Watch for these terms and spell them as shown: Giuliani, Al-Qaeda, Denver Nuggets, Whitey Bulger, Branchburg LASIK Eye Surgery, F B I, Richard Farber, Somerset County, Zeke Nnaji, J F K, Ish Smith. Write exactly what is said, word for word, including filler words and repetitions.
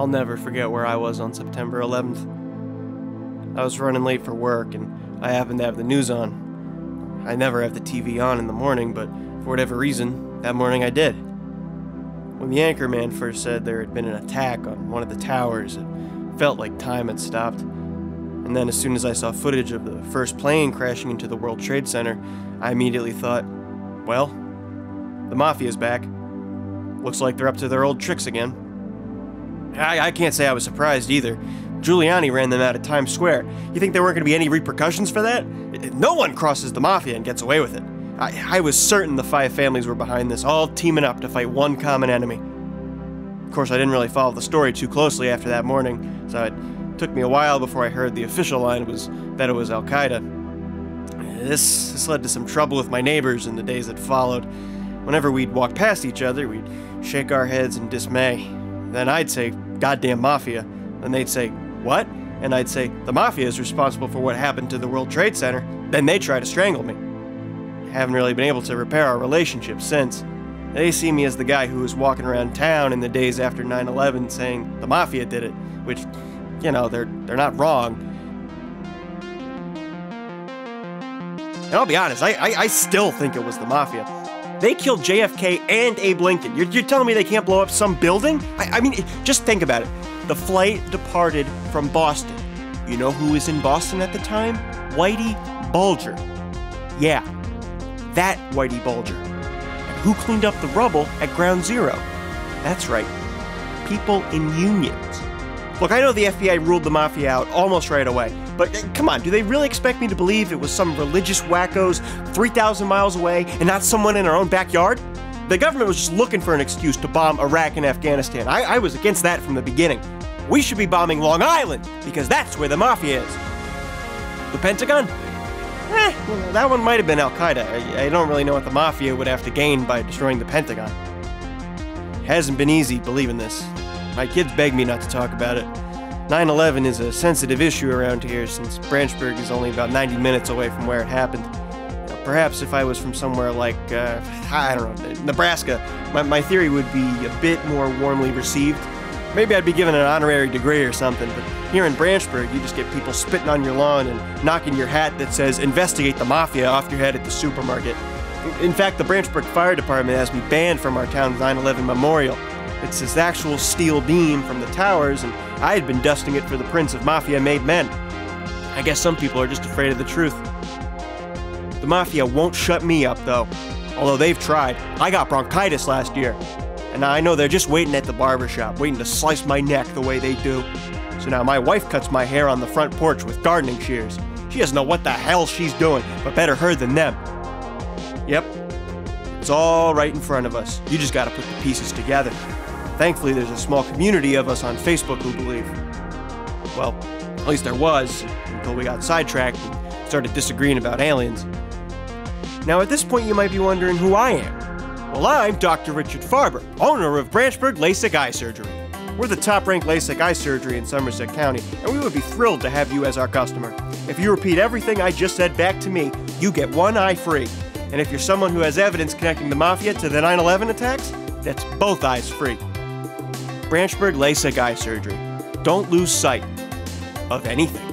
I'll never forget where I was on September eleventh. I was running late for work, and I happened to have the news on. I never have the T V on in the morning, but for whatever reason, that morning I did. When the anchorman first said there had been an attack on one of the towers, it felt like time had stopped. And then as soon as I saw footage of the first plane crashing into the World Trade Center, I immediately thought, well, the mafia's back. Looks like they're up to their old tricks again. I, I can't say I was surprised either. Giuliani ran them out of Times Square. You think there weren't going to be any repercussions for that? No one crosses the mafia and gets away with it. I, I was certain the five families were behind this, all teaming up to fight one common enemy. Of course, I didn't really follow the story too closely after that morning, so it took me a while before I heard the official line was that it was Al-Qaeda. This, this led to some trouble with my neighbors in the days that followed. Whenever we'd walk past each other, we'd shake our heads in dismay. Then I'd say, "Goddamn mafia." Then they'd say, "What?" And I'd say, "The mafia is responsible for what happened to the World Trade Center." Then they try to strangle me. I haven't really been able to repair our relationship since. They see me as the guy who was walking around town in the days after nine eleven saying, "The mafia did it," which, you know, they're, they're not wrong. And I'll be honest, I, I, I still think it was the mafia. They killed J F K and Abe Lincoln. You're, you're telling me they can't blow up some building? I, I mean, just think about it. The flight departed from Boston. You know who was in Boston at the time? Whitey Bulger. Yeah, that Whitey Bulger. And who cleaned up the rubble at Ground Zero? That's right, people in unions. Look, I know the F B I ruled the mafia out almost right away, but uh, come on, do they really expect me to believe it was some religious wackos three thousand miles away and not someone in our own backyard? The government was just looking for an excuse to bomb Iraq and Afghanistan. I, I was against that from the beginning. We should be bombing Long Island, because that's where the mafia is. The Pentagon? Eh, well, that one might have been Al-Qaeda. I, I don't really know what the mafia would have to gain by destroying the Pentagon. It hasn't been easy believing this. My kids beg me not to talk about it. nine eleven is a sensitive issue around here since Branchburg is only about ninety minutes away from where it happened. Now, perhaps if I was from somewhere like, uh, I don't know, Nebraska, my, my theory would be a bit more warmly received. Maybe I'd be given an honorary degree or something, but here in Branchburg, you just get people spitting on your lawn and knocking your hat that says, "Investigate the mafia," off your head at the supermarket. In fact, the Branchburg Fire Department has me banned from our town's nine eleven memorial. It's this actual steel beam from the towers, and I had been dusting it for the prints of mafia-made men. I guess some people are just afraid of the truth. The mafia won't shut me up, though. Although they've tried. I got bronchitis last year. And I know they're just waiting at the barbershop, waiting to slice my neck the way they do. So now my wife cuts my hair on the front porch with gardening shears. She doesn't know what the hell she's doing, but better her than them. Yep. It's all right in front of us. You just gotta put the pieces together. Thankfully, there's a small community of us on Facebook who believe. Well, at least there was, until we got sidetracked and started disagreeing about aliens. Now, at this point, you might be wondering who I am. Well, I'm Doctor Richard Farber, owner of Branchburg LASIK Eye Surgery. We're the top-ranked LASIK eye surgery in Somerset County, and we would be thrilled to have you as our customer. If you repeat everything I just said back to me, you get one eye free. And if you're someone who has evidence connecting the mafia to the nine eleven attacks, that's both eyes free. Branchburg LASIK Eye Surgery. Don't lose sight of anything.